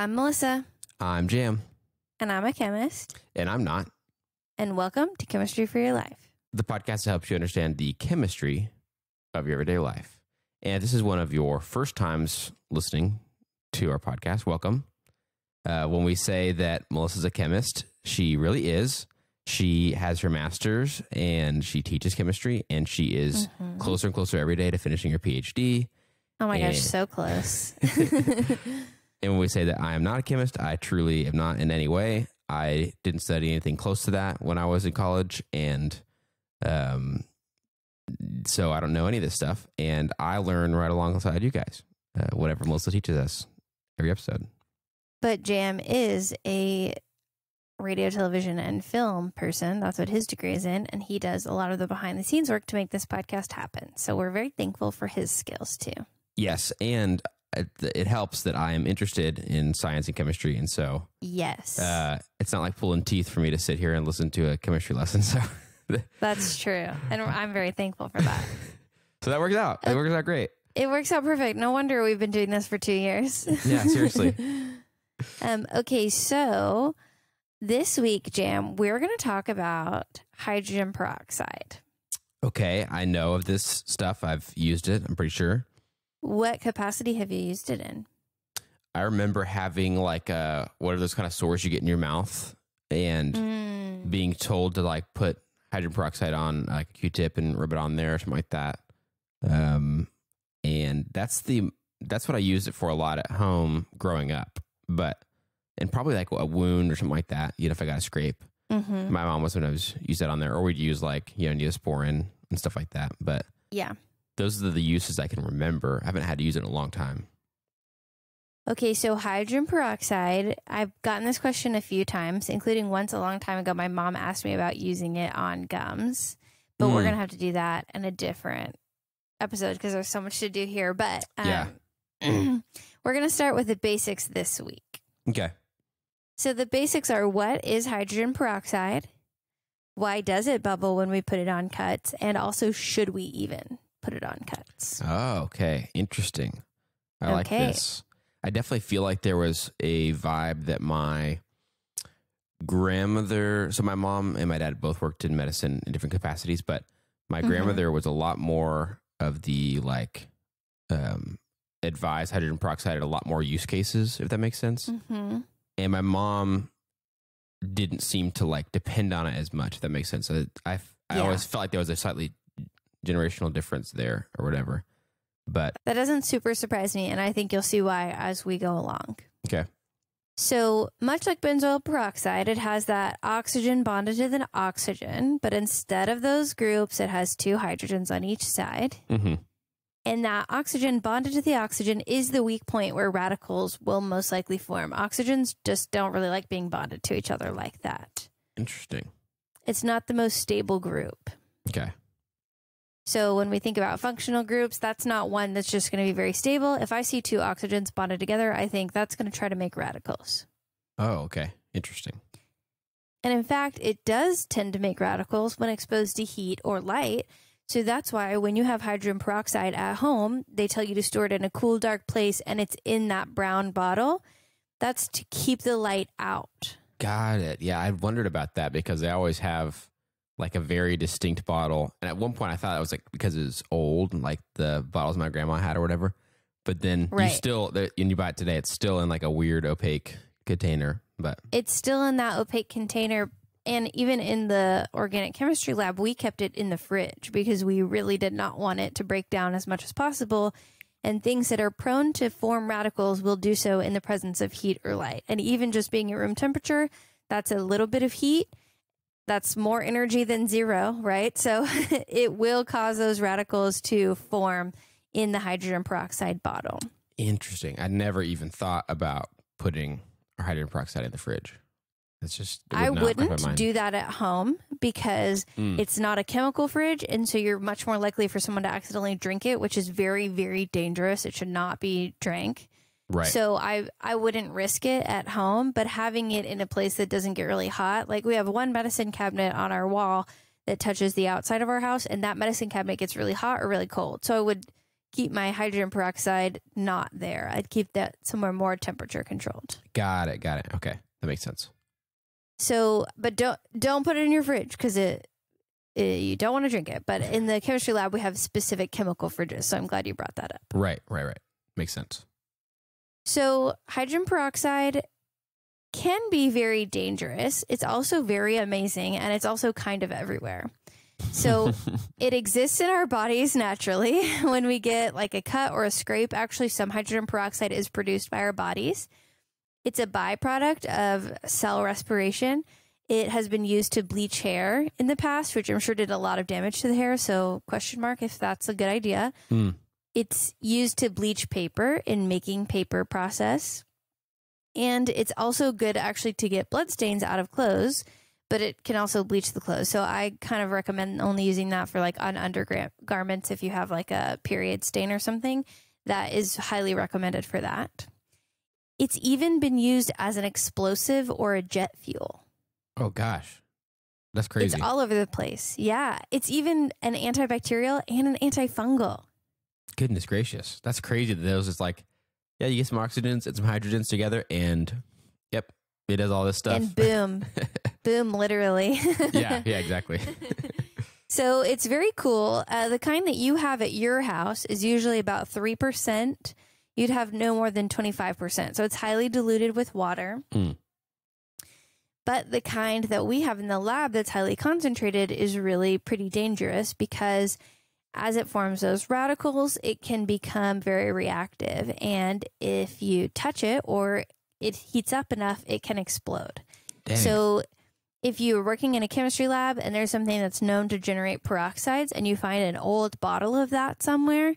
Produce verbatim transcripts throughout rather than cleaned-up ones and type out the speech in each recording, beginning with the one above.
I'm Melissa. I'm Jam. And I'm a chemist. And I'm not. And welcome to Chemistry for Your Life, the podcast that helps you understand the chemistry of your everyday life. And this is one of your first times listening to our podcast. Welcome. Uh, when we say that Melissa's a chemist, she really is. She has her master's and she teaches chemistry, and she is mm-hmm. closer and closer every day to finishing her P H D. Oh my and gosh, so close. And when we say that I am not a chemist, I truly am not in any way. I didn't study anything close to that when I was in college. And um, so I don't know any of this stuff. And I learn right alongside you guys, uh, whatever Melissa teaches us every episode. But Jam is a radio, television, and film person. That's what his degree is in. And he does a lot of the behind the scenes work to make this podcast happen. So we're very thankful for his skills too. Yes. And it helps that I am interested in science and chemistry. And so, yes, uh, it's not like pulling teeth for me to sit here and listen to a chemistry lesson. So that's true. And I'm very thankful for that. So that works out. It works out great. It works out perfect. No wonder we've been doing this for two years. Yeah, seriously. um, okay. So this week, Jam, we're going to talk about hydrogen peroxide. Okay. I know of this stuff. I've used it. I'm pretty sure. What capacity have you used it in? I remember having like a, what are those kind of sores you get in your mouth, and mm. being told to like put hydrogen peroxide on like a Q-tip and rub it on there or something like that. Um, and that's the, that's what I used it for a lot at home growing up, but, and probably like a wound or something like that. You know, if I got a scrape, mm-hmm. my mom was when I was used that on there, or we'd use like, you know, Neosporin and stuff like that. But yeah. Those are the uses I can remember. I haven't had to use it in a long time. Okay, so hydrogen peroxide. I've gotten this question a few times, including once a long time ago. My mom asked me about using it on gums, but mm. we're going to have to do that in a different episode because there's so much to do here. But um, yeah. we're going to start with the basics this week. Okay. So the basics are, what is hydrogen peroxide? Why does it bubble when we put it on cuts? And also, should we even put it on cuts? Oh, okay. Interesting. I okay. like this. I definitely feel like there was a vibe that my grandmother, so my mom and my dad both worked in medicine in different capacities, but my mm-hmm. grandmother was a lot more of the like, um, advised hydrogen peroxide at a lot more use cases, if that makes sense. Mm-hmm. And my mom didn't seem to like depend on it as much, if that makes sense. So I, I yeah. always felt like there was a slightly generational difference there or whatever, but that doesn't super surprise me, and I think you'll see why as we go along. Okay. So much like benzoyl peroxide, it has that oxygen bonded to the oxygen, but instead of those groups, it has two hydrogens on each side. Mm-hmm. And that oxygen bonded to the oxygen is the weak point where radicals will most likely form. Oxygens just don't really like being bonded to each other like that. Interesting. It's not the most stable group. Okay. So when we think about functional groups, that's not one that's just going to be very stable. If I see two oxygens bonded together, I think that's going to try to make radicals. Oh, okay. Interesting. And in fact, it does tend to make radicals when exposed to heat or light. So that's why when you have hydrogen peroxide at home, they tell you to store it in a cool, dark place, and it's in that brown bottle. That's to keep the light out. Got it. Yeah, I wondered about that because they always have like a very distinct bottle. And at one point I thought it was like, because it was old and like the bottles my grandma had or whatever, but then right. you still, and you buy it today, it's still in like a weird opaque container, but it's still in that opaque container. And even in the organic chemistry lab, we kept it in the fridge because we really did not want it to break down as much as possible. And things that are prone to form radicals will do so in the presence of heat or light. And even just being at room temperature, that's a little bit of heat. That's more energy than zero, right? So it will cause those radicals to form in the hydrogen peroxide bottle. Interesting. I never even thought about putting hydrogen peroxide in the fridge. It's just, it would I wouldn't do that at home because mm. it's not a chemical fridge. And so you're much more likely for someone to accidentally drink it, which is very, very dangerous. It should not be drank. Right. So I I wouldn't risk it at home, but having it in a place that doesn't get really hot, like we have one medicine cabinet on our wall that touches the outside of our house, and that medicine cabinet gets really hot or really cold. So I would keep my hydrogen peroxide not there. I'd keep that somewhere more temperature controlled. Got it. Got it. Okay. That makes sense. So, but don't, don't put it in your fridge because it, it, you don't want to drink it. But in the chemistry lab, we have specific chemical fridges. So I'm glad you brought that up. Right, right, right. Makes sense. So hydrogen peroxide can be very dangerous. It's also very amazing. And it's also kind of everywhere. So it exists in our bodies naturally. When we get like a cut or a scrape, actually some hydrogen peroxide is produced by our bodies. It's a byproduct of cell respiration. It has been used to bleach hair in the past, which I'm sure did a lot of damage to the hair. So question mark if that's a good idea. Mm. It's used to bleach paper in making paper process. And it's also good actually to get blood stains out of clothes, but it can also bleach the clothes. So I kind of recommend only using that for like on undergarments if you have like a period stain or something. That is highly recommended for that. It's even been used as an explosive or a jet fuel. Oh, gosh. That's crazy. It's all over the place. Yeah. It's even an antibacterial and an antifungal. Goodness gracious. That's crazy that those is like, yeah, you get some oxygens and some hydrogens together and yep, it does all this stuff. And boom. Boom, literally. Yeah, yeah, exactly. So it's very cool. Uh, the kind that you have at your house is usually about three percent. You'd have no more than twenty-five percent. So it's highly diluted with water. Mm. But the kind that we have in the lab that's highly concentrated is really pretty dangerous because as it forms those radicals, it can become very reactive. And if you touch it or it heats up enough, it can explode. Dang. So if you're working in a chemistry lab and there's something that's known to generate peroxides and you find an old bottle of that somewhere,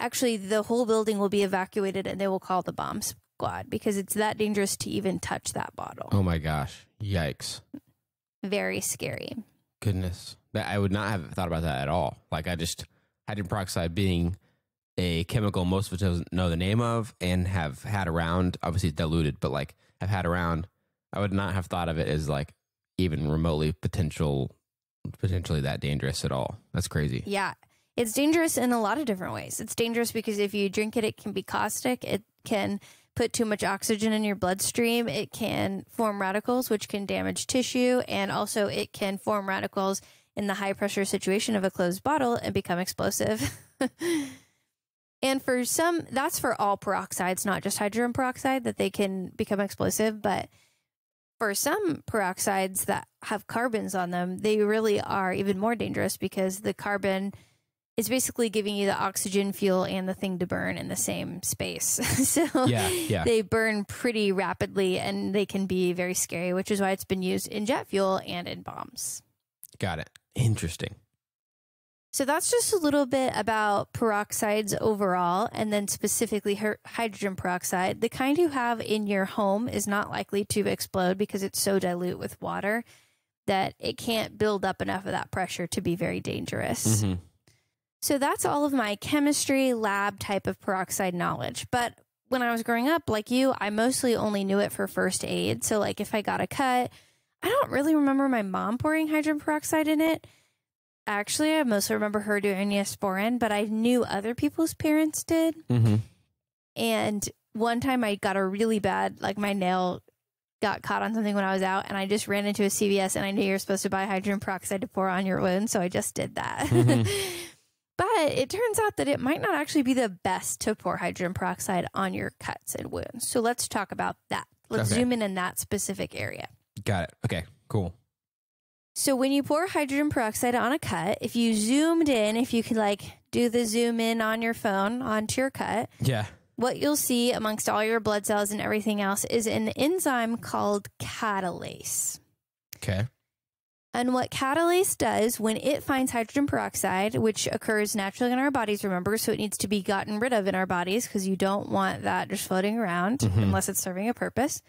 actually, the whole building will be evacuated and they will call the bomb squad because it's that dangerous to even touch that bottle. Oh my gosh. Yikes. Very scary. Goodness. That I would not have thought about that at all. Like I just, hydrogen peroxide being a chemical most of us don't know the name of and have had around, obviously it's diluted, but like have had around, I would not have thought of it as like even remotely potential, potentially that dangerous at all. That's crazy. Yeah. It's dangerous in a lot of different ways. It's dangerous because if you drink it, it can be caustic. It can put too much oxygen in your bloodstream. It can form radicals, which can damage tissue. And also it can form radicals in the high pressure situation of a closed bottle and become explosive. And for some, that's for all peroxides, not just hydrogen peroxide, that they can become explosive. But for some peroxides that have carbons on them, they really are even more dangerous because the carbon... it's basically giving you the oxygen, fuel, and the thing to burn in the same space. So yeah, yeah. They burn pretty rapidly, and they can be very scary, which is why it's been used in jet fuel and in bombs. Got it. Interesting. So that's just a little bit about peroxides overall, and then specifically hydrogen peroxide. The kind you have in your home is not likely to explode because it's so dilute with water that it can't build up enough of that pressure to be very dangerous. Mm-hmm. So that's all of my chemistry lab type of peroxide knowledge. But when I was growing up, like you, I mostly only knew it for first aid. So like if I got a cut, I don't really remember my mom pouring hydrogen peroxide in it. Actually, I mostly remember her doing Neosporin, but I knew other people's parents did. Mm-hmm. And one time I got a really bad, like my nail got caught on something when I was out and I just ran into a C V S and I knew you're supposed to buy hydrogen peroxide to pour on your wound. So I just did that. Mm-hmm. But it turns out that it might not actually be the best to pour hydrogen peroxide on your cuts and wounds. So let's talk about that. Let's okay. zoom in in that specific area. Got it. Okay, cool. So when you pour hydrogen peroxide on a cut, if you zoomed in, if you could like do the zoom in on your phone onto your cut, yeah, what you'll see amongst all your blood cells and everything else is an enzyme called catalase. Okay. And what catalase does when it finds hydrogen peroxide, which occurs naturally in our bodies, remember, so it needs to be gotten rid of in our bodies because you don't want that just floating around mm-hmm. unless it's serving a purpose.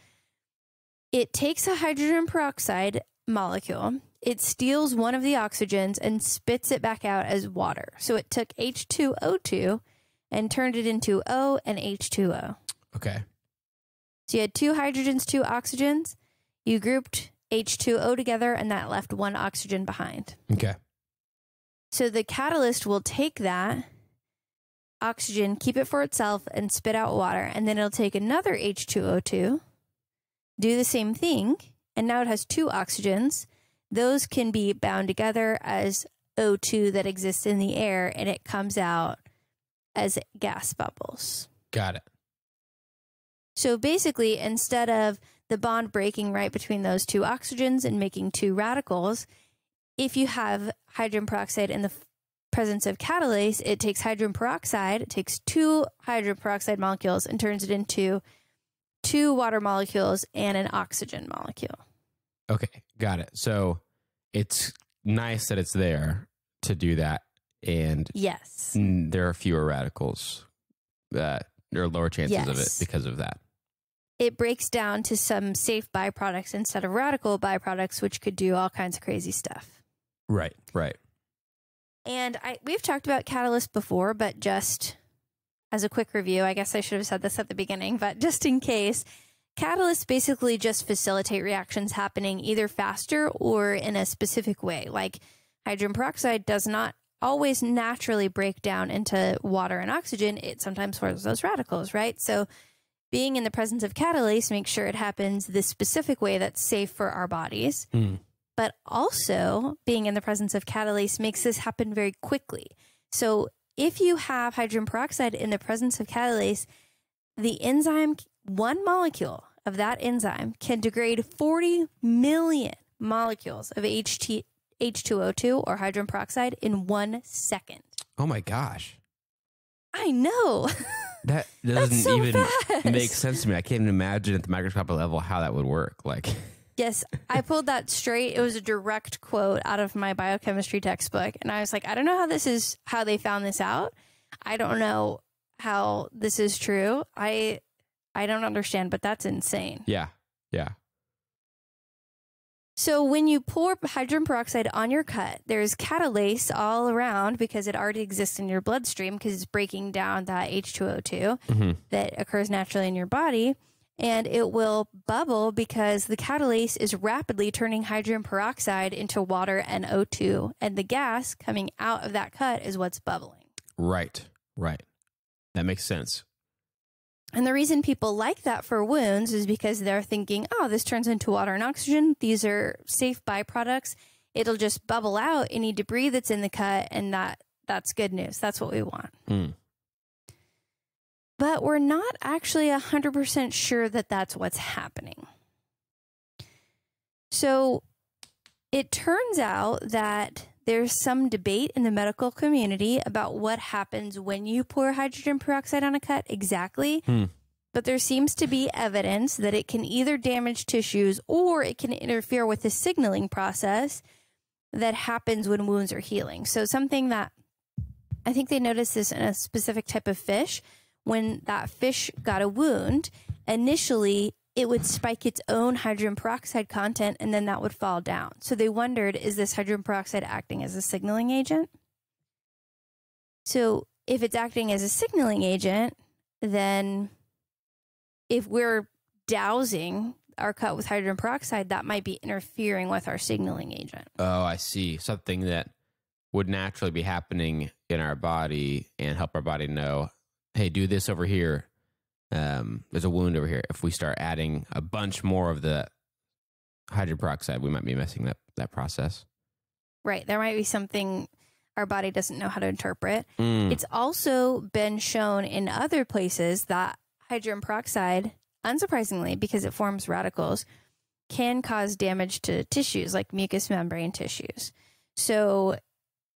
It takes a hydrogen peroxide molecule, it steals one of the oxygens and spits it back out as water. So it took H two O two and turned it into O and H two O. Okay. So you had two hydrogens, two oxygens. You grouped H two O together, and that left one oxygen behind. Okay. So the catalyst will take that oxygen, keep it for itself, and spit out water. And then it'll take another H two O two, do the same thing, and now it has two oxygens. Those can be bound together as O two that exists in the air, and it comes out as gas bubbles. Got it. So basically, instead of the bond breaking right between those two oxygens and making two radicals, if you have hydrogen peroxide in the presence of catalase, it takes hydrogen peroxide, it takes two hydrogen peroxide molecules and turns it into two water molecules and an oxygen molecule. Okay, got it. So it's nice that it's there to do that. And yes, there are fewer radicals that there are lower chances yes. of it because of that. It breaks down to some safe byproducts instead of radical byproducts, which could do all kinds of crazy stuff. Right, right. And I, we've talked about catalyst before, but just as a quick review, I guess I should have said this at the beginning, but just in case, catalysts basically just facilitate reactions happening either faster or in a specific way. Like hydrogen peroxide does not always naturally break down into water and oxygen. It sometimes forms those radicals, right? So being in the presence of catalase makes sure it happens the specific way that's safe for our bodies. Mm. But also being in the presence of catalase makes this happen very quickly. So if you have hydrogen peroxide in the presence of catalase, the enzyme, one molecule of that enzyme can degrade forty million molecules of H two O two or hydrogen peroxide in one second. Oh my gosh. I know. That doesn't so even fast. Make sense to me. I can't even imagine at the microscopic level how that would work. Like, yes, I pulled that straight. It was a direct quote out of my biochemistry textbook. And I was like, I don't know how this is, how they found this out. I don't know how this is true. I, I don't understand, but that's insane. Yeah. Yeah. So when you pour hydrogen peroxide on your cut, there's catalase all around because it already exists in your bloodstream because it's breaking down that H two O two mm-hmm. that occurs naturally in your body. And it will bubble because the catalase is rapidly turning hydrogen peroxide into water and O two. And the gas coming out of that cut is what's bubbling. Right, right. That makes sense. And the reason people like that for wounds is because they're thinking, oh, this turns into water and oxygen. These are safe byproducts. It'll just bubble out any debris that's in the cut, and that that's good news. That's what we want. Mm. But we're not actually one hundred percent sure that that's what's happening. So it turns out that there's some debate in the medical community about what happens when you pour hydrogen peroxide on a cut exactly. Hmm. But there seems to be evidence that it can either damage tissues or it can interfere with the signaling process that happens when wounds are healing. So something that I think they noticed this in a specific type of fish, when that fish got a wound, initially it would spike its own hydrogen peroxide content, and then that would fall down. So they wondered, is this hydrogen peroxide acting as a signaling agent? So if it's acting as a signaling agent, then if we're dousing our cut with hydrogen peroxide, that might be interfering with our signaling agent. Oh, I see. Something that would naturally be happening in our body and help our body know, hey, do this over here. Um, there's a wound over here. If we start adding a bunch more of the hydrogen peroxide, we might be messing up that process. Right. There might be something our body doesn't know how to interpret. Mm. It's also been shown in other places that hydrogen peroxide, unsurprisingly, because it forms radicals, can cause damage to tissues like mucous membrane tissues. So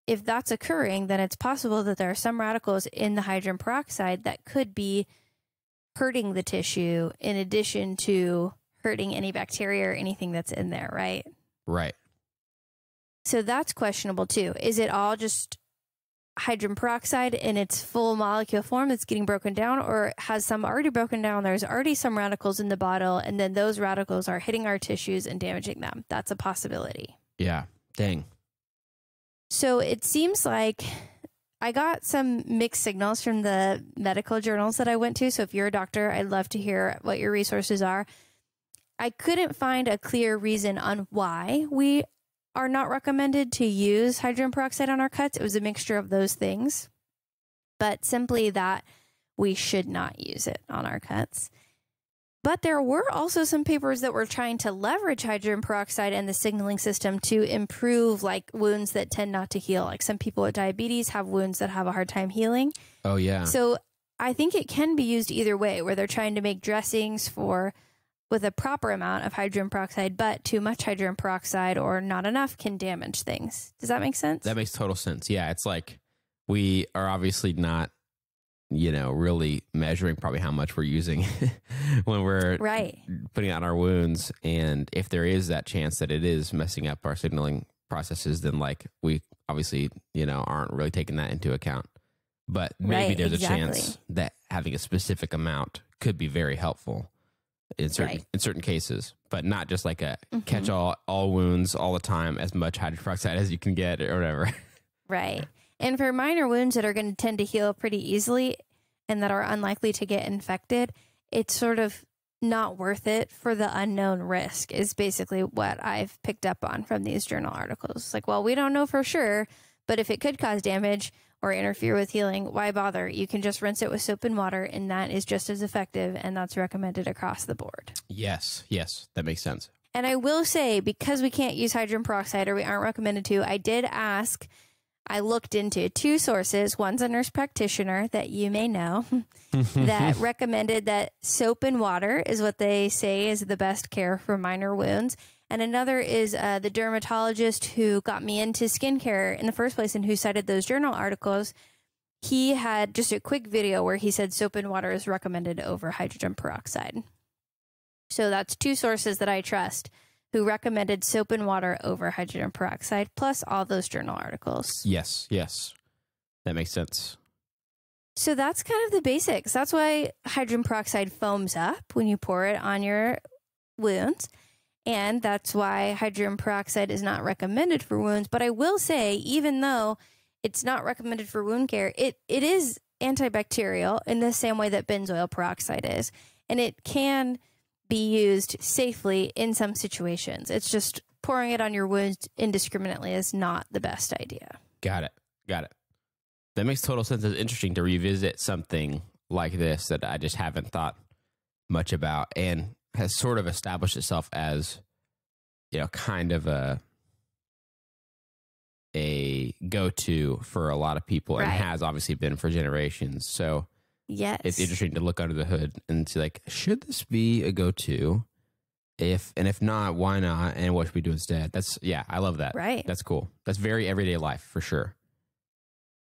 if that's occurring, then it's possible that there are some radicals in the hydrogen peroxide that could be hurting the tissue in addition to hurting any bacteria or anything that's in there, right? Right. So that's questionable too. Is it all just hydrogen peroxide in its full molecule form that's getting broken down, or has some already broken down? There's already some radicals in the bottle, and then those radicals are hitting our tissues and damaging them. That's a possibility. Yeah. Dang. So it seems like I got some mixed signals from the medical journals that I went to. So if you're a doctor, I'd love to hear what your resources are. I couldn't find a clear reason on why we are not recommended to use hydrogen peroxide on our cuts. It was a mixture of those things. but simply that we should not use it on our cuts. But there were also some papers that were trying to leverage hydrogen peroxide and the signaling system to improve like wounds that tend not to heal. Like some people with diabetes have wounds that have a hard time healing. Oh, yeah. So I think it can be used either way, where they're trying to make dressings for with a proper amount of hydrogen peroxide, but too much hydrogen peroxide or not enough can damage things. Does that make sense? That makes total sense. Yeah. It's like we are obviously not, you know, really measuring probably how much we're using when we're right. putting out our wounds. And if there is that chance that it is messing up our signaling processes, then like we obviously, you know, aren't really taking that into account. But maybe right, there's exactly. a chance that having a specific amount could be very helpful in certain, right. in certain cases, but not just like a mm-hmm. catch all, all wounds all the time, as much hydrogen peroxide as you can get or whatever. Right. And for minor wounds that are going to tend to heal pretty easily and that are unlikely to get infected, it's sort of not worth it for the unknown risk is basically what I've picked up on from these journal articles. Like, well, we don't know for sure, but if it could cause damage or interfere with healing, why bother? You can just rinse it with soap and water, and that is just as effective, and that's recommended across the board. Yes, yes, that makes sense. And I will say, because we can't use hydrogen peroxide or we aren't recommended to, I did ask... I looked into two sources. One's a nurse practitioner that you may know that recommended that soap and water is what they say is the best care for minor wounds. And another is uh, the dermatologist who got me into skincare in the first place and who cited those journal articles. He had just a quick video where he said soap and water is recommended over hydrogen peroxide. So that's two sources that I trust, who recommended soap and water over hydrogen peroxide, plus all those journal articles. Yes, yes. That makes sense. So that's kind of the basics. That's why hydrogen peroxide foams up when you pour it on your wounds. And that's why hydrogen peroxide is not recommended for wounds. But I will say, even though it's not recommended for wound care, it, it is antibacterial in the same way that benzoyl peroxide is. And it can... be used safely in some situations. It's just pouring it on your wounds indiscriminately is not the best idea. Got it. Got it. That makes total sense. It's interesting to revisit something like this that I just haven't thought much about and has sort of established itself as, you know, kind of a a go-to for a lot of people, right. and has obviously been for generations. So yes. It's interesting to look under the hood and see like, should this be a go-to? If, and if not, why not? And what should we do instead? That's, yeah, I love that. Right. That's cool. That's very everyday life for sure.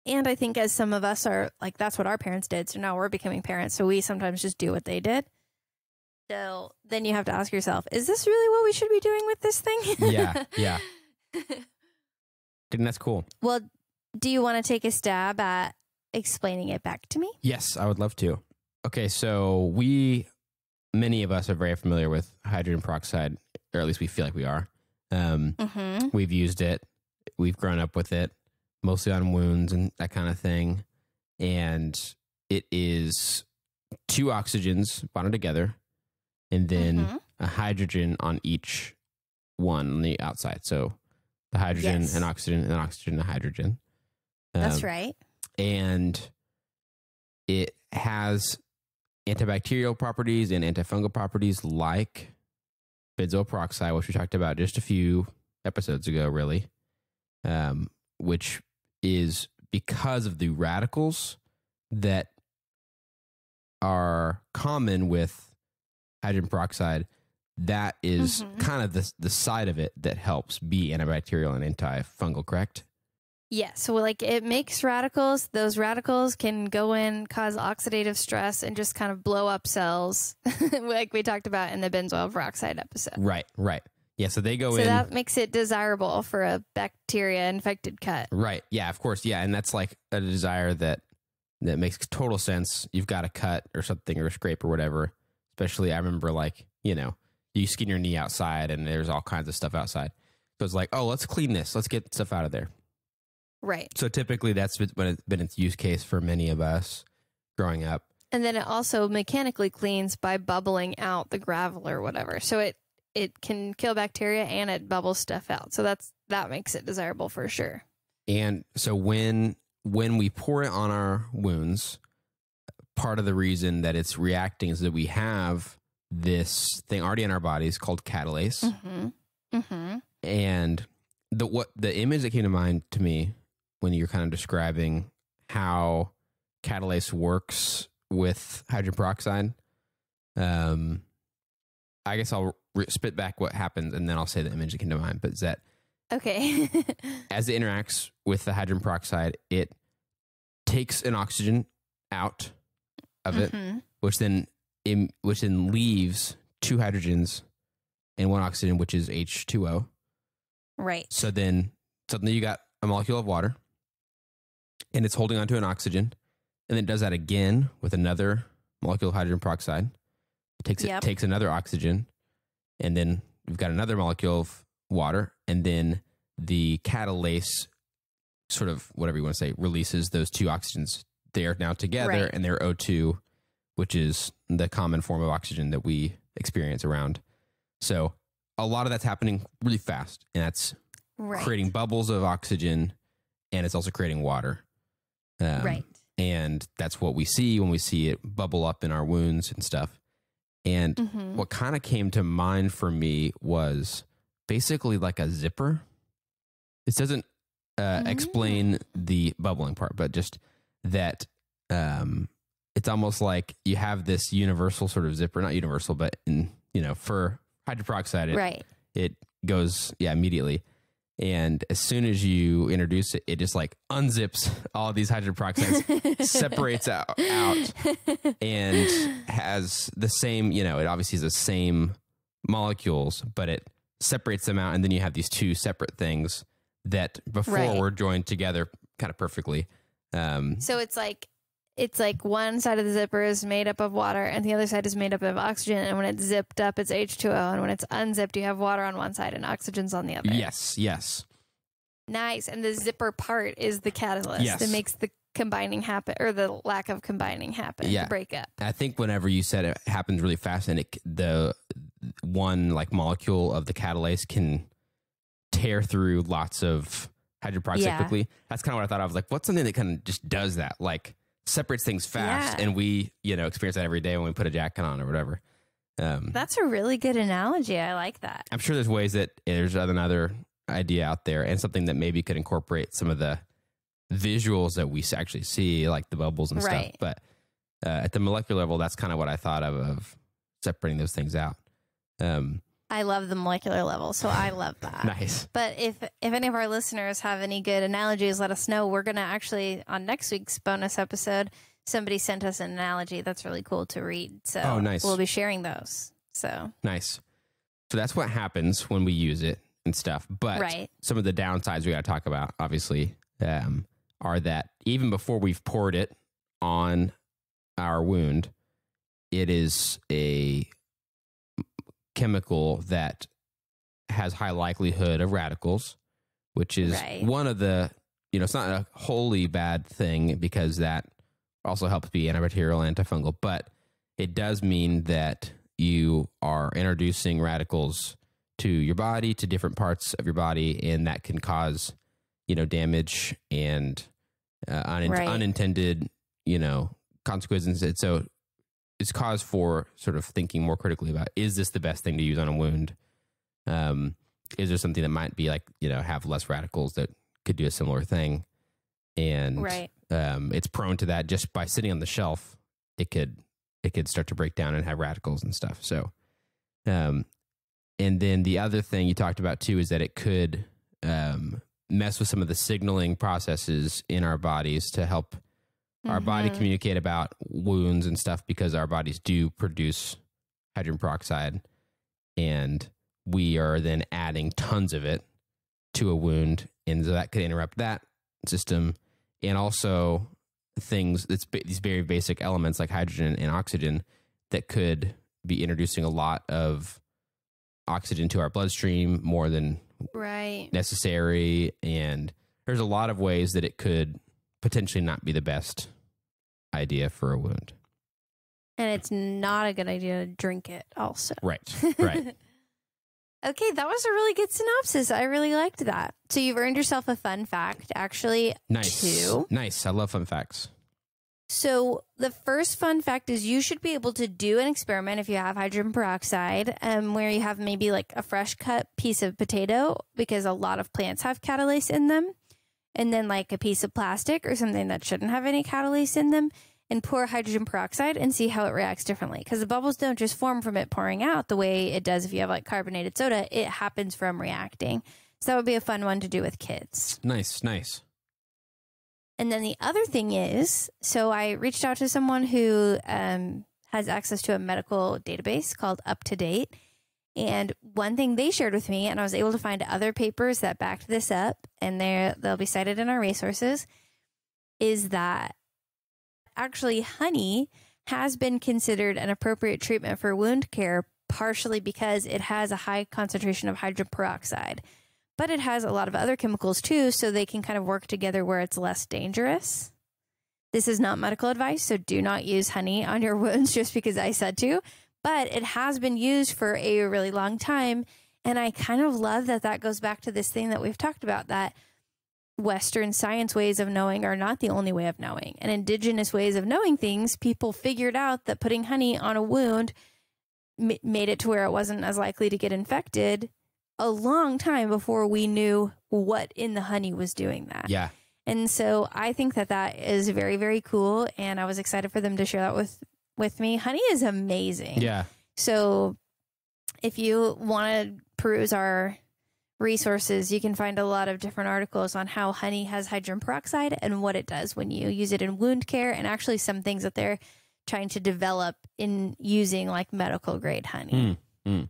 And I think as some of us are like, that's what our parents did. So now we're becoming parents. So we sometimes just do what they did. So then you have to ask yourself, is this really what we should be doing with this thing? Yeah. Yeah. And that's cool. Well, do you want to take a stab at explaining it back to me? Yes, I would love to. Okay, so we, many of us are very familiar with hydrogen peroxide, or at least we feel like we are. Um, mm-hmm. We've used it. We've grown up with it, mostly on wounds and that kind of thing. And it is two oxygens bonded together and then mm-hmm. a hydrogen on each one on the outside. So the hydrogen yes. and oxygen and oxygen and hydrogen. Um, That's right. And it has antibacterial properties and antifungal properties like benzoyl peroxide, which we talked about just a few episodes ago, really, um, which is because of the radicals that are common with hydrogen peroxide. That is mm-hmm. kind of the, the side of it that helps be antibacterial and antifungal, correct? Yeah, so like it makes radicals. Those radicals can go in, cause oxidative stress, and just kind of blow up cells, like we talked about in the benzoyl peroxide episode. Right, right. Yeah, so they go so in. So that makes it desirable for a bacteria-infected cut. Right, yeah, of course, yeah. And that's like a desire that, that makes total sense. You've got a cut or something or a scrape or whatever. Especially, I remember like, you know, you skin your knee outside and there's all kinds of stuff outside. So it's like, oh, let's clean this. Let's get stuff out of there. Right. So typically that's been its use case for many of us growing up. And then it also mechanically cleans by bubbling out the gravel or whatever. So it, it can kill bacteria and it bubbles stuff out. So that's, that makes it desirable for sure. And so when when we pour it on our wounds, part of the reason that it's reacting is that we have this thing already in our bodies called catalase. Mm-hmm. Mm-hmm. And the what the image that came to mind to me when you're kind of describing how catalase works with hydrogen peroxide, um, I guess I'll re- spit back what happens and then I'll say the image that came to mind. But is that okay? As it interacts with the hydrogen peroxide, it takes an oxygen out of mm-hmm. it, which then in, which then leaves two hydrogens and one oxygen, which is H two O. Right. So then suddenly you got a molecule of water and it's holding onto an oxygen, and then it does that again with another molecule of hydrogen peroxide. It takes, yep. it takes another oxygen, and then we've got another molecule of water, and then the catalase sort of, whatever you want to say, releases those two oxygens. They are now together, right. and they're O two, which is the common form of oxygen that we experience around. So a lot of that's happening really fast, and that's right. creating bubbles of oxygen, and it's also creating water. Um, right. And that's what we see when we see it bubble up in our wounds and stuff. And mm-hmm. what kind of came to mind for me was basically like a zipper. This doesn't uh, mm-hmm. explain the bubbling part, but just that um, it's almost like you have this universal sort of zipper, not universal, but in, you know, for hydrogen peroxide, it, right. it goes, yeah, immediately. And as soon as you introduce it, it just like unzips all these hydrogen peroxides, separates out, out and has the same, you know, it obviously is the same molecules, but it separates them out. And then you have these two separate things that before right. were joined together kind of perfectly. Um, so it's like, it's like one side of the zipper is made up of water and the other side is made up of oxygen. And when it's zipped up, it's H two O. And when it's unzipped, you have water on one side and oxygen's on the other. Yes, yes. Nice. And the zipper part is the catalyst yes. that makes the combining happen, or the lack of combining happen, yeah. the breakup. I think whenever you said it happens really fast, and it, the one like molecule of the catalase can tear through lots of hydrogen peroxide yeah. quickly. That's kind of what I thought. I was like, what's something that kind of just does that? Like, separates things fast, yeah. and we, you know, experience that every day when we put a jacket on or whatever. Um, That's a really good analogy. I like that. I'm sure there's ways that there's another idea out there, and something that maybe could incorporate some of the visuals that we actually see, like the bubbles and right. stuff. But uh, at the molecular level, that's kind of what I thought of, of separating those things out. Um, I love the molecular level, so I love that. Nice. But if if any of our listeners have any good analogies, let us know. We're going to actually, on next week's bonus episode, somebody sent us an analogy that's really cool to read. So oh, nice. We'll be sharing those. So nice. So that's what happens when we use it and stuff. But right. some of the downsides we got to talk about, obviously, um, are that even before we've poured it on our wound, it is a chemical that has high likelihood of radicals, which is right. one of the, you know, it's not a wholly bad thing because that also helps be antibacterial, antifungal, but it does mean that you are introducing radicals to your body, to different parts of your body, and that can cause, you know, damage and uh, un right. unintended, you know, consequences. And so it's cause for sort of thinking more critically about, is this the best thing to use on a wound? Um, is there something that might be like, you know, have less radicals that could do a similar thing? And right. um, it's prone to that just by sitting on the shelf. It could, it could start to break down and have radicals and stuff. So, um, and then the other thing you talked about too, is that it could um, mess with some of the signaling processes in our bodies to help our mm-hmm. body communicate about wounds and stuff, because our bodies do produce hydrogen peroxide, and we are then adding tons of it to a wound. And so that could interrupt that system. And also things, it's these very basic elements like hydrogen and oxygen that could be introducing a lot of oxygen to our bloodstream more than right. necessary. And there's a lot of ways that it could potentially not be the best idea for a wound. And it's not a good idea to drink it also. Right, right. Okay, that was a really good synopsis. I really liked that. So you've earned yourself a fun fact, actually. Nice. Two. Nice. I love fun facts. So the first fun fact is you should be able to do an experiment if you have hydrogen peroxide, um, where you have maybe like a fresh cut piece of potato, because a lot of plants have catalase in them, and then like a piece of plastic or something that shouldn't have any catalase in them, and pour hydrogen peroxide and see how it reacts differently. Because the bubbles don't just form from it pouring out the way it does if you have like carbonated soda. It happens from reacting. So that would be a fun one to do with kids. Nice, nice. And then the other thing is, so I reached out to someone who um, has access to a medical database called Up to Date. And one thing they shared with me, and I was able to find other papers that backed this up, and they'll be cited in our resources, is that actually, honey has been considered an appropriate treatment for wound care, partially because it has a high concentration of hydrogen peroxide, but it has a lot of other chemicals too, so they can kind of work together where it's less dangerous. This is not medical advice, so do not use honey on your wounds just because I said to, but it has been used for a really long time, and I kind of love that that goes back to this thing that we've talked about, that Western science ways of knowing are not the only way of knowing, and indigenous ways of knowing things. People figured out that putting honey on a wound m made it to where it wasn't as likely to get infected a long time before we knew what in the honey was doing that. Yeah. And so I think that that is very, very cool. And I was excited for them to share that with, with me. Honey is amazing. Yeah. So if you want to peruse our resources, you can find a lot of different articles on how honey has hydrogen peroxide and what it does when you use it in wound care, and actually some things that they're trying to develop in using like medical grade honey. Mm, mm.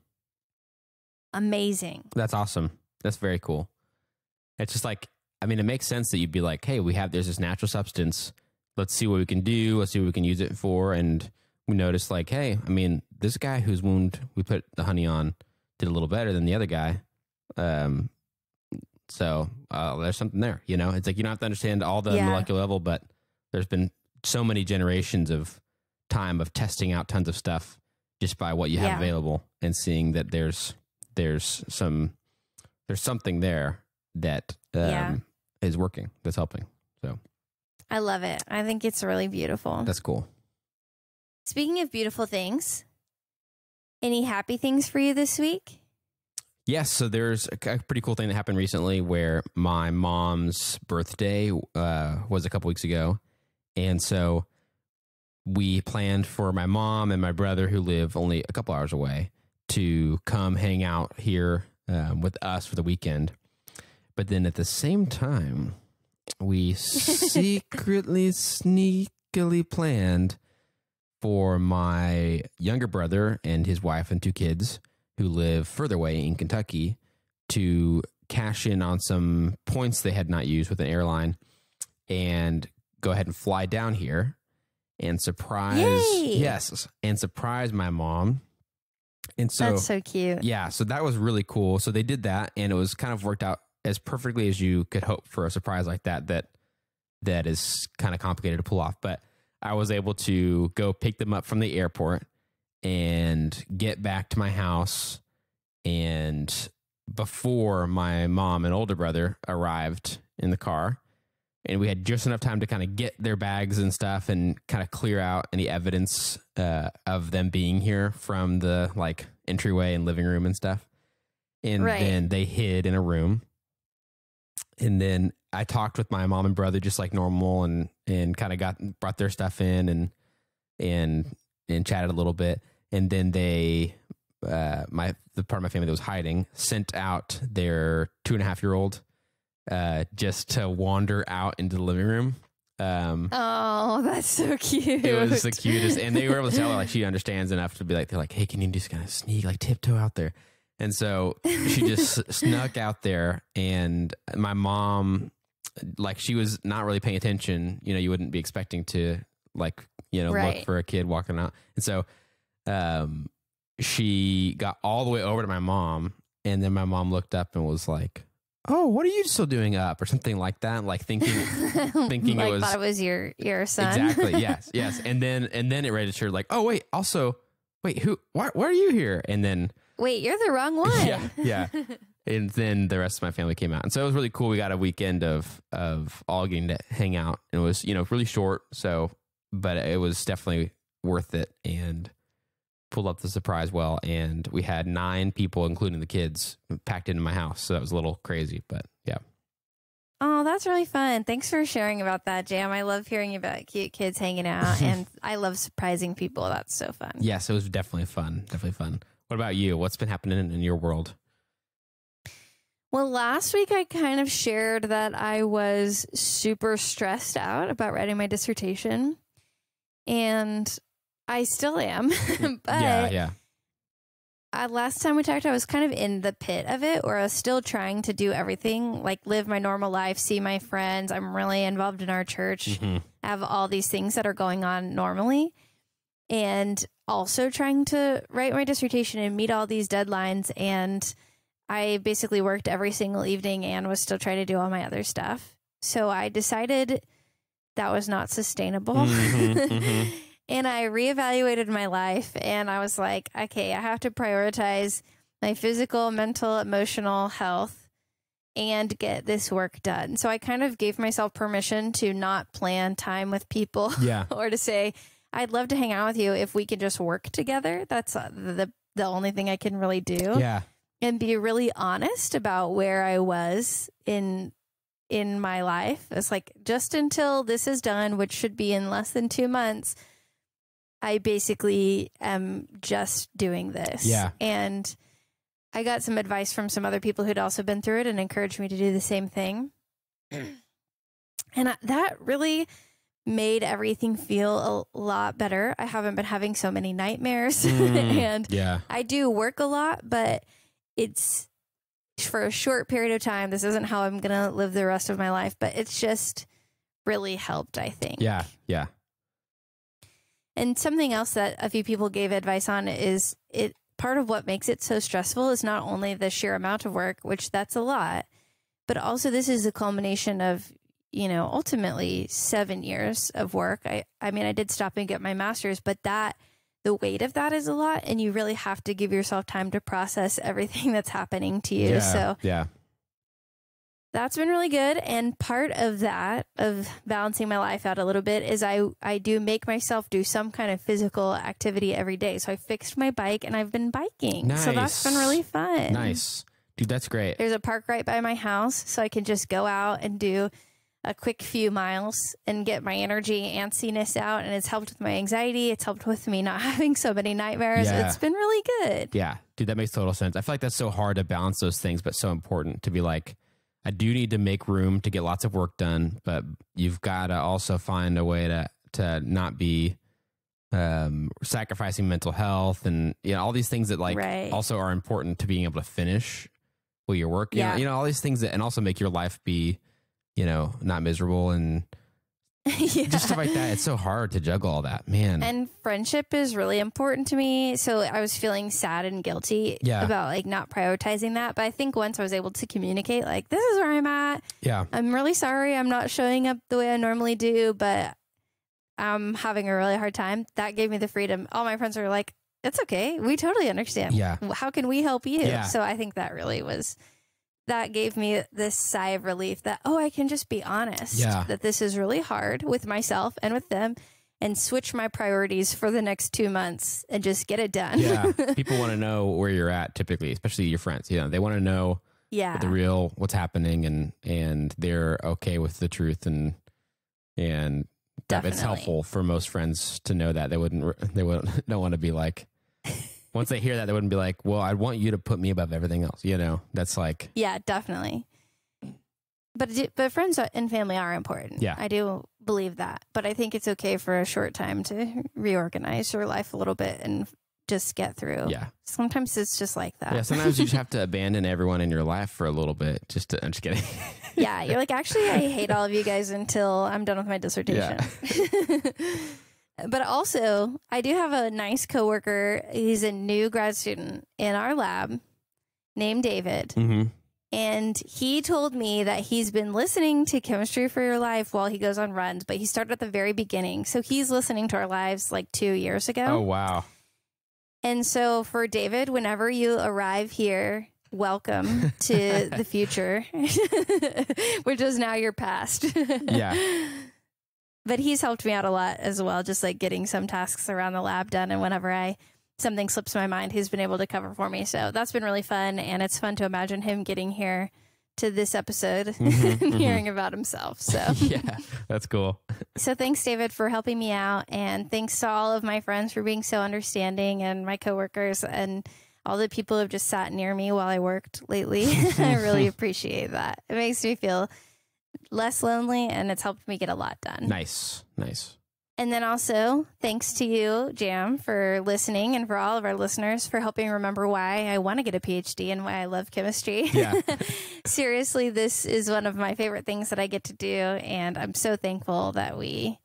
Amazing. That's awesome. That's very cool. It's just like, I mean, it makes sense that you'd be like, hey, we have, there's this natural substance. Let's see what we can do. Let's see what we can use it for. And we noticed like, hey, I mean, this guy whose wound we put the honey on did a little better than the other guy. Um, so, uh, there's something there, you know, it's like, you don't have to understand all the yeah. molecular level, but there's been so many generations of time of testing out tons of stuff just by what you have yeah. available, and seeing that there's, there's some, there's something there that, um, yeah. is working, that's helping. So I love it. I think it's really beautiful. That's cool. Speaking of beautiful things, any happy things for you this week? Yes, so there's a pretty cool thing that happened recently where my mom's birthday uh, was a couple weeks ago, and so we planned for my mom and my brother, who live only a couple hours away, to come hang out here um, with us for the weekend. But then at the same time, we secretly, sneakily planned for my younger brother and his wife and two kids who live further away in Kentucky to cash in on some points they had not used with an airline and go ahead and fly down here and surprise. Yay! Yes. And surprise my mom. And so that's so cute. Yeah. So that was really cool. So they did that, and it was kind of worked out as perfectly as you could hope for a surprise like that, that, that is kind of complicated to pull off. But I was able to go pick them up from the airport and get back to my house, and before my mom and older brother arrived in the car, and we had just enough time to kind of get their bags and stuff and kind of clear out any evidence uh, of them being here from the like entryway and living room and stuff. And right. then they hid in a room, and then I talked with my mom and brother just like normal, and and kind of got brought their stuff in and and and chatted a little bit. And then they, uh, my the part of my family that was hiding, sent out their two and a half year old uh, just to wander out into the living room. Um, oh, that's so cute! It was the cutest, and they were able to tell her like she understands enough to be like, they're like, hey, can you just kind of sneak, like tiptoe out there? And so she just snuck out there, and my mom, like she was not really paying attention. You know, you wouldn't be expecting to like, you know, right. look for a kid walking out, and so. Um, she got all the way over to my mom, and then my mom looked up and was like, "Oh, what are you still doing up?" or something like that, like thinking, thinking like it was, thought it was your your son. Exactly. Yes. Yes. And then and then it registered like, "Oh wait, also wait, who? Why? Why are you here?" And then wait, you're the wrong one. Yeah, yeah. And then the rest of my family came out. And so it was really cool. We got a weekend of, of all getting to hang out. And it was, you know, really short. So, but it was definitely worth it and pulled up the surprise well. And we had nine people, including the kids, packed into my house. So that was a little crazy, but yeah. Oh, that's really fun. Thanks for sharing about that, Jam. I love hearing about cute kids hanging out, and I love surprising people. That's so fun. Yes, it was definitely fun. Definitely fun. What about you? What's been happening in your world? Well, last week I kind of shared that I was super stressed out about writing my dissertation, and I still am. But yeah, yeah. Uh, last time we talked, I was kind of in the pit of it, where I was still trying to do everything, like live my normal life, see my friends. I'm really involved in our church. Mm-hmm. I have all these things that are going on normally, and also trying to write my dissertation and meet all these deadlines. And I basically worked every single evening and was still trying to do all my other stuff. So I decided that was not sustainable. Mm-hmm, mm-hmm. And I reevaluated my life, and I was like, okay, I have to prioritize my physical, mental, emotional health and get this work done. So I kind of gave myself permission to not plan time with people, yeah. or to say, I'd love to hang out with you if we could just work together. That's the, the only thing I can really do. Yeah. And be really honest about where I was in in my life. It's like, just until this is done, which should be in less than two months, I basically am just doing this. Yeah. And I got some advice from some other people who'd also been through it and encouraged me to do the same thing. And I, that really made everything feel a lot better. I haven't been having so many nightmares. Mm, and yeah. I do work a lot, but it's for a short period of time. This isn't how I'm going to live the rest of my life, but it's just really helped, I think. Yeah. Yeah. And something else that a few people gave advice on is it part of what makes it so stressful is not only the sheer amount of work, which that's a lot, but also this is a culmination of, you know, ultimately seven years of work. I, I mean, I did stop and get my master's, but that the weight of that is a lot, and you really have to give yourself time to process everything that's happening to you. Yeah, so yeah, that's been really good. And part of that, of balancing my life out a little bit, is I, I do make myself do some kind of physical activity every day. So I fixed my bike and I've been biking. Nice. So that's been really fun. Nice. Dude, that's great. There's a park right by my house, so I can just go out and do a quick few miles and get my energy and antsiness out. And it's helped with my anxiety. It's helped with me not having so many nightmares. Yeah. It's been really good. Yeah. Dude, that makes total sense. I feel like that's so hard to balance those things, but so important to be like, I do need to make room to get lots of work done, but you've got to also find a way to, to not be um, sacrificing mental health and, you know, all these things that like right. also are important to being able to finish what you're working. Yeah. You know, you know, all these things that, and also make your life be, you know, not miserable and yeah. just stuff like that. It's so hard to juggle all that, man. And friendship is really important to me. So I was feeling sad and guilty yeah. about like not prioritizing that. But I think once I was able to communicate, like, this is where I'm at. Yeah. I'm really sorry I'm not showing up the way I normally do, but I'm having a really hard time. That gave me the freedom. All my friends were like, it's okay. We totally understand. Yeah. How can we help you? Yeah. So I think that really was, that gave me this sigh of relief that, oh, I can just be honest yeah. that this is really hard with myself and with them, and switch my priorities for the next two months and just get it done. Yeah. People want to know where you're at typically, especially your friends. You know, they want to know yeah. the real, what's happening, and, and they're okay with the truth. And, and definitely. It's helpful for most friends to know that. They wouldn't, they wouldn't, don't want to be like, once they hear that, they wouldn't be like, well, I want you to put me above everything else. You know, that's like. Yeah, definitely. But, but friends and family are important. Yeah. I do believe that. But I think it's okay for a short time to reorganize your life a little bit and just get through. Yeah. Sometimes it's just like that. Yeah, sometimes you just have to abandon everyone in your life for a little bit. Just to, I'm just kidding. Yeah, you're like, actually, I hate all of you guys until I'm done with my dissertation. Yeah. But also, I do have a nice coworker. He's a new grad student in our lab named David. Mm-hmm. And he told me that he's been listening to Chemistry for Your Life while he goes on runs, but he started at the very beginning. So he's listening to our lives like two years ago. Oh, wow. And so for David, whenever you arrive here, welcome to the future, which is now your past. Yeah. But he's helped me out a lot as well, just like getting some tasks around the lab done. And whenever I something slips my mind, he's been able to cover for me. So that's been really fun. And it's fun to imagine him getting here to this episode mm-hmm, and hearing mm-hmm. about himself. So yeah, that's cool. So thanks, David, for helping me out. And thanks to all of my friends for being so understanding, and my coworkers and all the people who have just sat near me while I worked lately. I really appreciate that. It makes me feel less lonely, and it's helped me get a lot done. Nice. Nice. And then also thanks to you, Jam, for listening, and for all of our listeners for helping remember why I want to get a P H D and why I love chemistry. Yeah. Seriously, this is one of my favorite things that I get to do. And I'm so thankful that we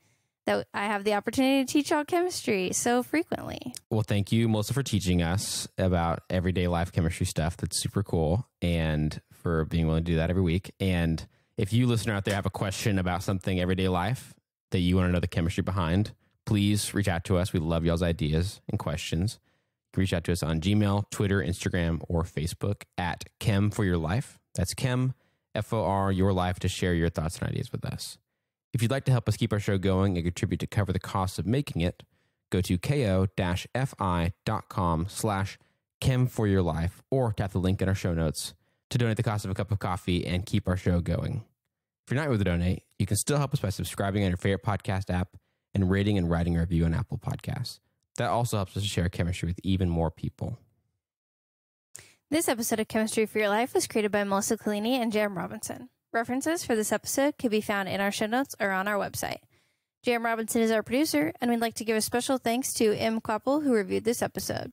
that I have the opportunity to teach all chemistry so frequently. Well, thank you, Melissa, for teaching us about everyday life chemistry stuff. That's super cool. And for being willing to do that every week. And if you listener out there have a question about something everyday life that you want to know the chemistry behind, please reach out to us. We love y'all's ideas and questions. You can reach out to us on Gmail, Twitter, Instagram, or Facebook at Chem for Your Life. That's Chem, F O R, Your Life, to share your thoughts and ideas with us. If you'd like to help us keep our show going and contribute to cover the cost of making it, go to ko-fi.com slash chem for your life, or tap the link in our show notes to donate the cost of a cup of coffee and keep our show going. If you're not able to donate, you can still help us by subscribing on your favorite podcast app and rating and writing a review on Apple Podcasts. That also helps us to share chemistry with even more people. This episode of Chemistry for Your Life was created by Melissa Collini and Jam Robinson. References for this episode can be found in our show notes or on our website. Jam Robinson is our producer, and we'd like to give a special thanks to M. Kwappel, who reviewed this episode.